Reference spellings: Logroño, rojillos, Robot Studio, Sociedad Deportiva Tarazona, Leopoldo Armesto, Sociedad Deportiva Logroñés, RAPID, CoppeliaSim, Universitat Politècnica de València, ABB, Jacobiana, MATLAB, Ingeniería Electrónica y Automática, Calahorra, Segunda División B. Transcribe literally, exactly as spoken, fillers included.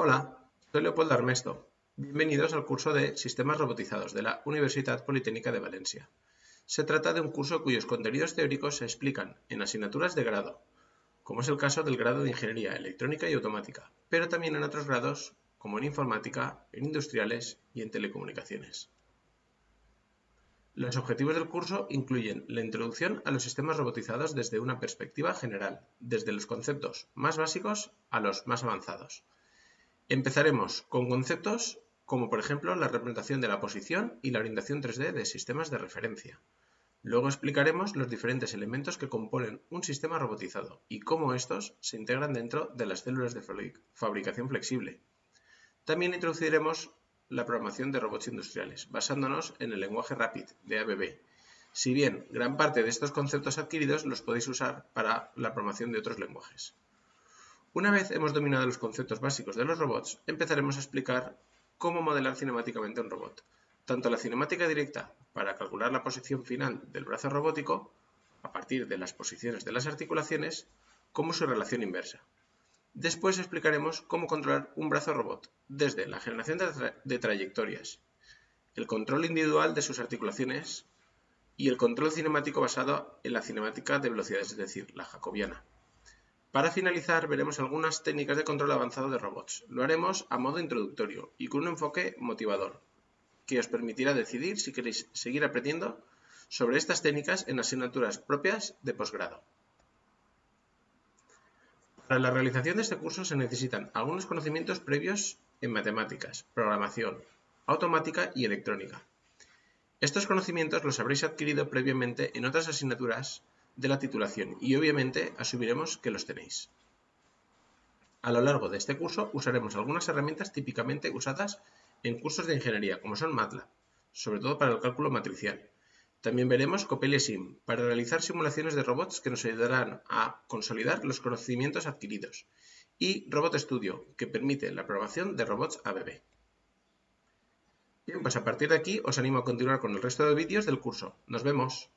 Hola, soy Leopoldo Armesto. Bienvenidos al curso de Sistemas Robotizados de la Universitat Politècnica de Valencia. Se trata de un curso cuyos contenidos teóricos se explican en asignaturas de grado, como es el caso del grado de Ingeniería Electrónica y Automática, pero también en otros grados como en Informática, en Industriales y en Telecomunicaciones. Los objetivos del curso incluyen la introducción a los sistemas robotizados desde una perspectiva general, desde los conceptos más básicos a los más avanzados. Empezaremos con conceptos como por ejemplo la representación de la posición y la orientación tres D de sistemas de referencia. Luego explicaremos los diferentes elementos que componen un sistema robotizado y cómo estos se integran dentro de las células de fabricación flexible. También introduciremos la programación de robots industriales, basándonos en el lenguaje RAPID de A B B. Si bien gran parte de estos conceptos adquiridos los podéis usar para la programación de otros lenguajes. Una vez hemos dominado los conceptos básicos de los robots, empezaremos a explicar cómo modelar cinemáticamente un robot, tanto la cinemática directa para calcular la posición final del brazo robótico, a partir de las posiciones de las articulaciones, como su relación inversa. Después explicaremos cómo controlar un brazo robot, desde la generación de, tra de trayectorias, el control individual de sus articulaciones y el control cinemático basado en la cinemática de velocidades, es decir, la jacobiana. Para finalizar, veremos algunas técnicas de control avanzado de robots. Lo haremos a modo introductorio y con un enfoque motivador, que os permitirá decidir si queréis seguir aprendiendo sobre estas técnicas en asignaturas propias de posgrado. Para la realización de este curso se necesitan algunos conocimientos previos en matemáticas, programación, automática y electrónica. Estos conocimientos los habréis adquirido previamente en otras asignaturas de la titulación y obviamente asumiremos que los tenéis. A lo largo de este curso usaremos algunas herramientas típicamente usadas en cursos de ingeniería, como son MATLAB, sobre todo para el cálculo matricial. También veremos CoppeliaSim para realizar simulaciones de robots que nos ayudarán a consolidar los conocimientos adquiridos, y Robot Studio, que permite la programación de robots A B B. Bien, pues a partir de aquí os animo a continuar con el resto de vídeos del curso. ¡Nos vemos!